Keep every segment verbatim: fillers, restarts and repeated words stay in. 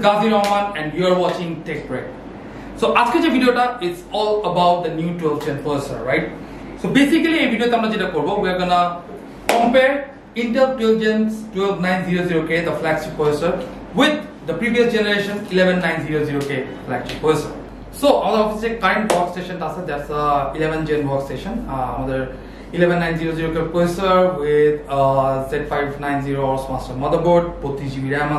is Gazi Rahman and you are watching Tech Break. So, today's video is all about the new twelve gen processor, right? So, basically, in this video, we are gonna compare Intel twelve gen's twelve nine hundred K, the flagship processor, with the previous generation eleven nine hundred K flagship processor. So, our office is a current workstation, that's a eleven gen workstation. Uh, eleven nine hundred K processor with uh, Z five ninety Aorus Master motherboard, forty-two G B RAM,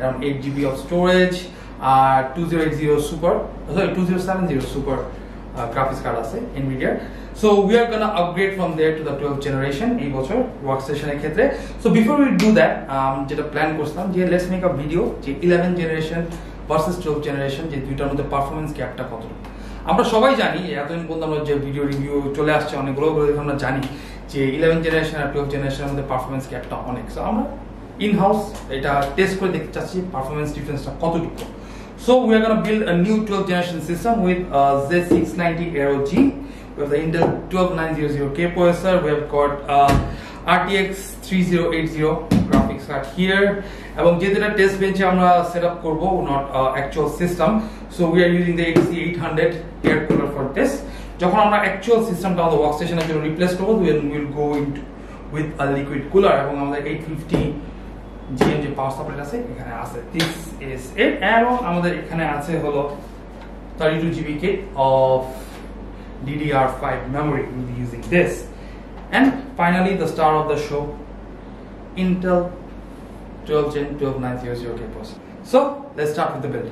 around eight G B of storage, uh, twenty eighty Super, sorry, twenty seventy Super uh, graphics card, NVIDIA. So we are gonna upgrade from there to the twelfth generation, e workstation. So before we do that, um, plan let's make a video, eleven generation versus twelve generation, the performance gap. আমরা সবাই জানি এতদিন পর্যন্ত আমরা যে video review চলে আসছে অনেকগুলো আমরা জানি যে eleven জেনারেশন আর twelve জেনারেশনের মধ্যে পারফরম্যান্স গ্যাপটা অনেক। সো আমরা ইন হাউস এটা টেস্ট করে দেখতে চাচ্ছি পারফরম্যান্স ডিফারেন্সটা কতটুকু। So we are gonna build a new twelve generation system with Z six ninety ROG with the Intel twelve nine hundred K processor. We have got uh, R T X thirty eighty graphics card here. এবং যেটা test বেঞ্চে আমরা setup করব not actual system. So we are using the A C eight hundred air cooler for this. যখন আমরা actual সিস্টেমটা আমাদের ওয়ার্কস্টেশনের জন্য রিপ্লেস করব will will go into with a liquid cooler এবং আমাদের eight fifty G M যে পাওয়ার সাপ্লাই আছে এখানে আছে দিস ইজ ইট। এবং আমাদের এখানে আছে হলো thirty-two G B K of D D R five memory will be using this. And finally the star of the show Intel twelve gen twelve nine hundred K processor. So let's start with the build.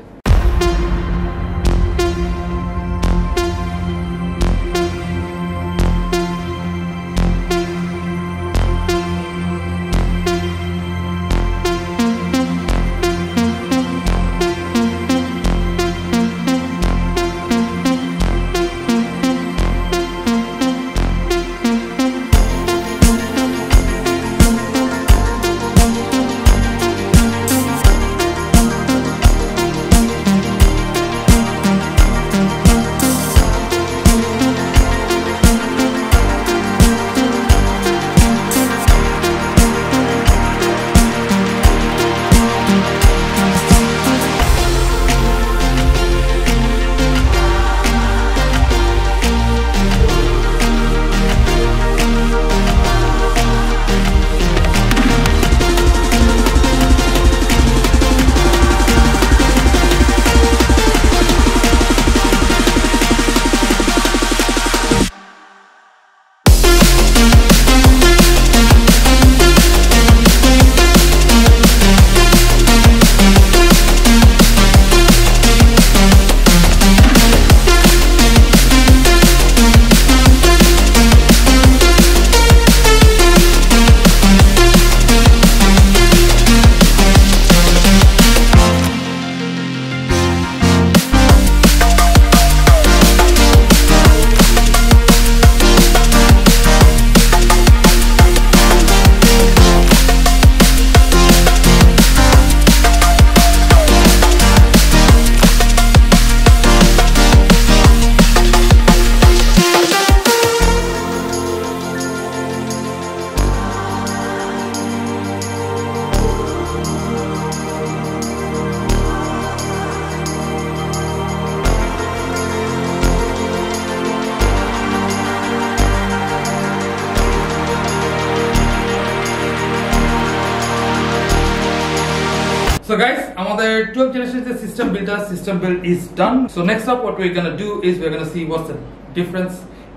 So guys, our twelve generation the system builder system build is done. So next up, what we're gonna do is we're gonna see what's the difference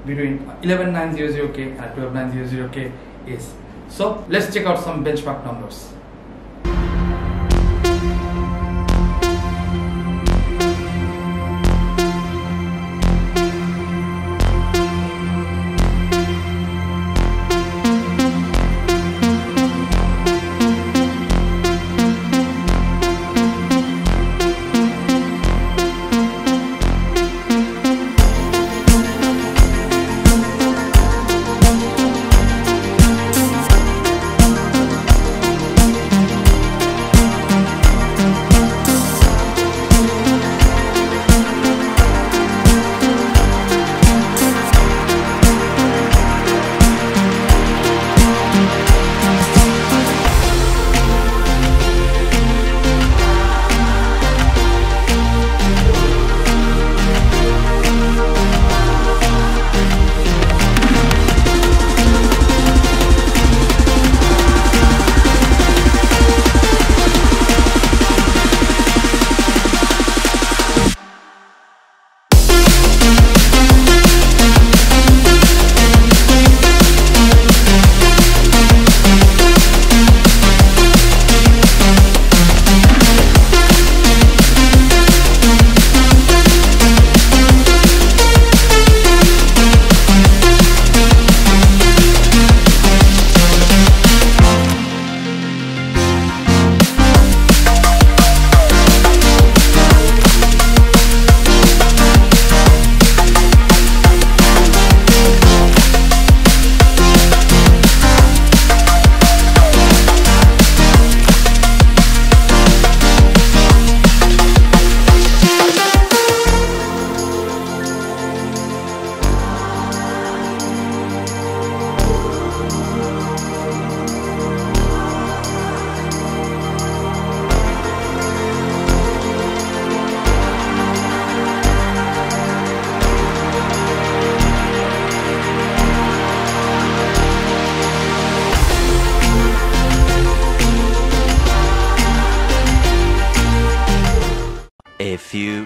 between eleven nine hundred K and twelve nine hundred K is. So let's check out some benchmark numbers.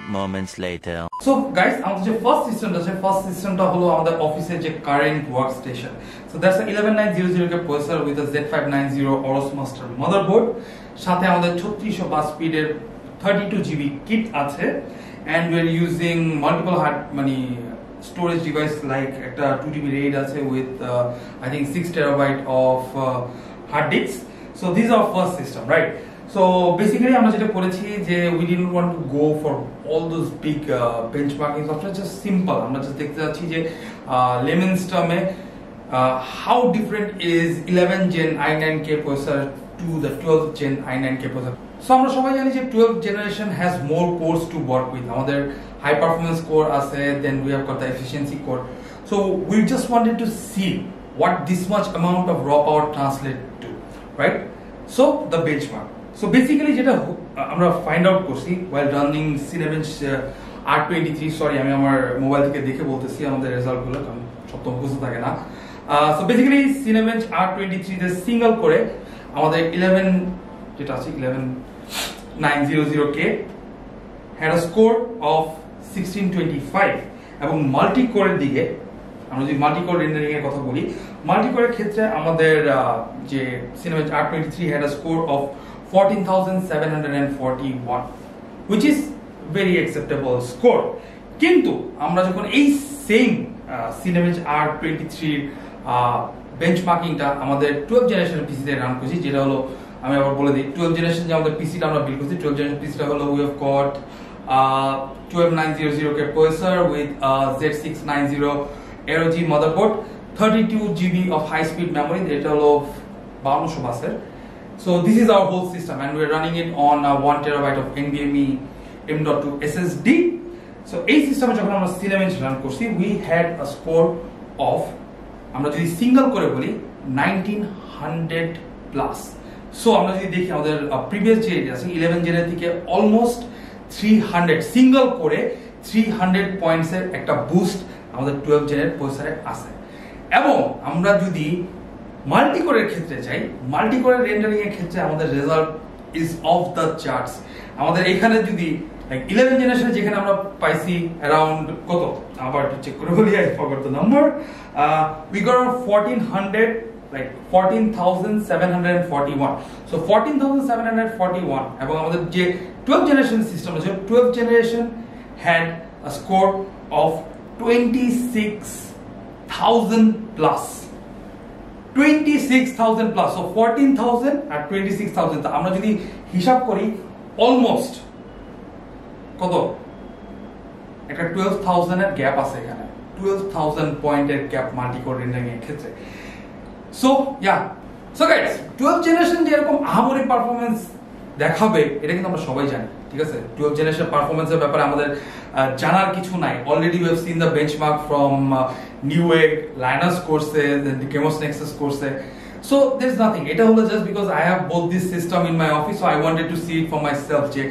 moments later. So guys, our first system, the first system is our office's current workstation. So that's the eleven nine hundred K processor with a Z five ninety Aorus Master motherboard. Sathe amader thirty-three oh five speed thirty-two G B kit ache, and we are using multiple hard money storage device like two G B RAID with uh, I think six terabyte of uh, hard disks. So this is our first system, right? So basically আমরা যেটা করেছি যে we didn't want to go for all those big uh, benchmarking software, just simple আমরা just দেখতে যাচ্ছি যে layman's term how different is eleven gen i nine K processor to the twelve gen i nine K processor. So আমরা সবাই জানি যে twelve generation has more cores to work with, আমাদের high performance core আছে, then we have got the efficiency core. So we just wanted to see what this much amount of raw power translate to, right? So the benchmark. So basically যেটা আমরা find out করছি while running Cinebench R twenty-three, sorry আমি আমার mobile থেকে দেখে বলতেছি আমাদের result গুলো কারণ সব তো মুখস্থ থাকে না। So basically Cinebench R twenty-three তে সিঙ্গেল করে আমাদের eleven যেটা আছে eleven nine hundred K had a score of sixteen twenty-five, এবং মাল্টি কোরের দিকে আমরা যদি মাল্টি কোর রেন্ডারিং এর কথা বলি, মাল্টি কোরের ক্ষেত্রে আমাদের যে Cinebench R twenty-three had a score of fourteen thousand seven hundred forty-one, which is very acceptable score. কিন্তু আমরা যখন এই same Cinebench R twenty-three benchmarkingটা আমাদের twelve generation P C তে রান করছি, যেটা হলো আমি আবার বলে দিই twelve generation যে আমাদের P C টা আমরা বিল্ড করছি, twelve generation P C টা হলো we have got twelve nine hundred K processor with Z six ninety R O G motherboard, thirty-two G B of high speed memory, যেটা হলো fifty-two hundred বাসের. So this is our whole system, and we are running it on uh, one terabyte of NVMe M dot two S S D. So a system যখন আমরা Cinebench run করছি, we had a score of আমরা যদি single করে বলি nineteen hundred plus. So আমরা যদি দেখি আমাদের previous যেটা আছে eleven gen এর থেকে almost three hundred সিঙ্গেল করে three hundred পয়েন্টস এর একটা বুস্ট আমাদের twelve gen এর প্রসেসরে আছে। এবং আমরা যদি মাল্টিকোরের ক্ষেত্রে চাই, মাল্টিকোরের রেন্ডারিং এর ক্ষেত্রে আমাদের result is of the charts. আমাদের এখানে যদি ইলেভেন জেনারেশন যেখানে আমরা পাইছি অ্যারাউন্ড কত আবার চেক করে বলি I forgot the number we got fourteen hundred like fourteen thousand seven hundred forty one so fourteen thousand seven hundred forty one এবং আমাদের যে টুয়েলভ জেনারেশন সিস্টেম আছে twelve generation had a score of twenty six thousand plus twenty-six thousand plus, so fourteen thousand and twenty-six thousand. আমরা যদি হিসাব করি almost কত একটা twelve thousand এর গ্যাপ আছে এখানে, twelve thousand পয়েন্টের গ্যাপ মাল্টিকোর রেন্ডারিং এর ক্ষেত্রে। So yeah so guys twelve generation যেরকম আহামরি পারফরম্যান্স দেখাবে এটা কিন্তু আমরা সবাই জানি, ঠিক আছে? twelve generation পারফরম্যান্সের ব্যাপারে আমাদের জানার কিছু নাই। Already we have seen the benchmark from Newegg, Linus courses, and the Chemos Nexus courses. So there's nothing. It was just because I have both this system in my office, so I wanted to see it for myself. Je,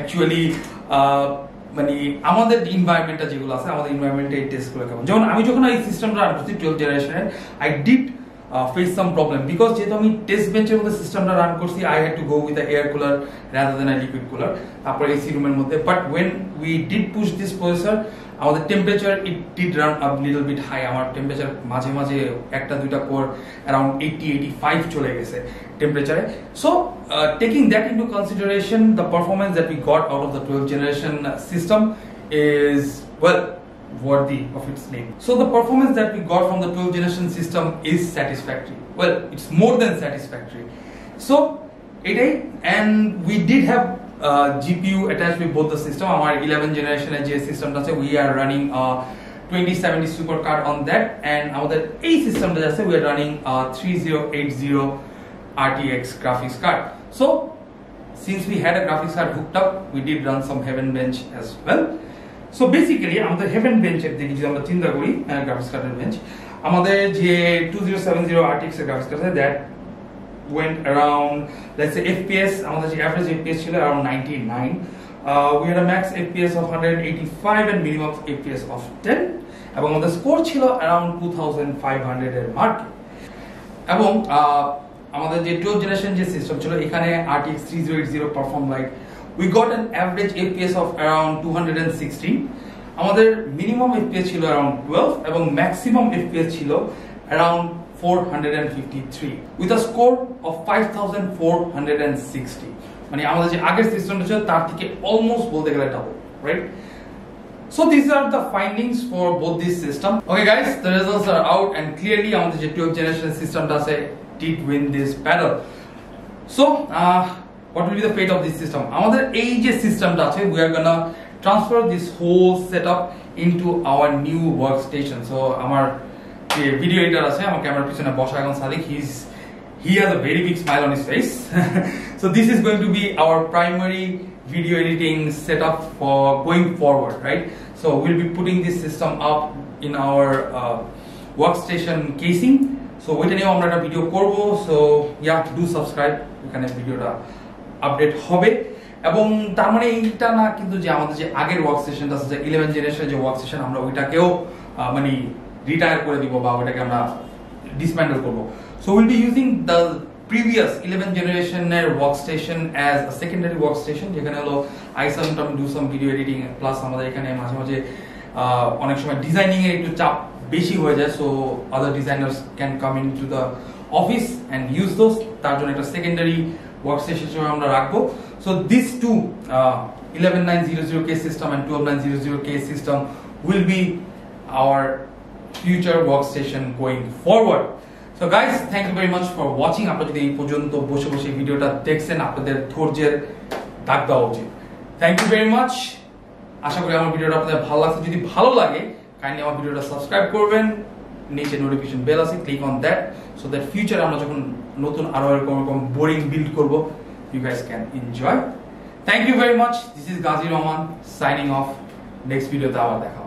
actually, uh, mani, amader environment ta jegulo ache, amader environment e test kore kemon. Jemon ami jokhon ei system ra run korchi twelve generation, I did uh, face some problem because jehetu ami test bench er modhe system ra run korchi, I had to go with the air cooler rather than a liquid cooler. Tapor A C room er modhe, but when we did push this processor, our temperature it did run up little bit high. Our temperature মাঝে মাঝে একটা দুইটা core around eighty eighty-five চলে গেছে temperature. So uh, taking that into consideration, the performance that we got out of the twelve generation system is well worthy of its name. So the performance that we got from the twelve generation system is satisfactory. Well, it's more than satisfactory. So it and we did have Uh, G P U attached with both the system. Our eleven generation G system we are running a twenty seventy Super card on that, and our A system we are running a thirty eighty R T X graphics card. So since we had a graphics card hooked up, we did run some Heaven Bench as well. So basically আমাদের Heaven Bench এর দিকে যদি আমরা চিন্তা করি graphics card এর bench আমাদের যে twenty seventy R T X এর graphics card that went around, let's say F P S, our average F P S chiller around ninety-nine. Uh, we had a max F P S of one eighty-five and minimum F P S of ten. Among the score chiller around two thousand five hundred mark. Among uh, our twelve generation system chiller, ekhane R T X thirty eighty performed like we got an average F P S of around two hundred sixty. Our minimum F P S was around twelve and maximum F P S was around four hundred fifty-three with a score of five thousand four hundred sixty. Mane amader je ager system chilo tar theke almost bolte gele double, right? So these are the findings for both this system. Okay guys, the results are out and clearly amader je twelve generation system ta se did win this battle. So uh, what will be the fate of this system? Amader ei je system ta ache, we are gonna transfer this whole setup into our new workstation. So our video editor is our camera pichone bosha ekhon Sadiq, he's he has a very big smile on his face. So this is going to be our primary video editing setup for going forward, right? So we'll be putting this system up in our uh, workstation casing. So wait a amra ekta video korbo. So yeah, do subscribe. Ekhane video ta update hobe. এবং তার মানে এইটা না কিন্তু যে আমাদের যে আগের ওয়ার্ক স্টেশনটা আছে যে eleven জেনারেশনের যে ওয়ার্ক স্টেশন আমরা ওইটাকেও মানে রিটায়ার করে দিব বা ওটাকে আমরা ডিসম্যান্ডল করব। So will be using the previous eleven জেনারেশনের workstation as a secondary workstation, যেখানে হলো I sometime do some video editing, plus আমাদের এখানে মাঝে মাঝে অনেক সময় ডিজাইনিং এর একটু চাপ বেশি হয়ে যায়। So other designers can come in to the office and use those, তার জন্য একটা সেকেন্ডারি ওয়ার্ক স্টেশন হিসেবে আমরা রাখবো। So these two uh, eleven nine hundred K system and twelve nine hundred K system will be our future workstation going forward. So guys, thank you very much for watching. আপনারা যদি এই পর্যন্ত বসে বসে ভিডিওটা দেখছেন, আপনাদের ধৈর্যের দাগ দেওয়া উচিত। Thank you very much. আশা করি আমার ভিডিওটা আপনাদের ভালো লাগছে। যদি ভালো লাগে কাইন্ডলি আমার ভিডিওটা সাবস্ক্রাইব করবেন, নিচে নোটিফিকেশন বেল আছে, click on that, so that future আমরা যখন নতুন আরো এরকম এরকম বোরিং বিল্ড করব, you guys can enjoy. Thank you very much. This is Gazi Rahman signing off. Next video, Dawar Dekha.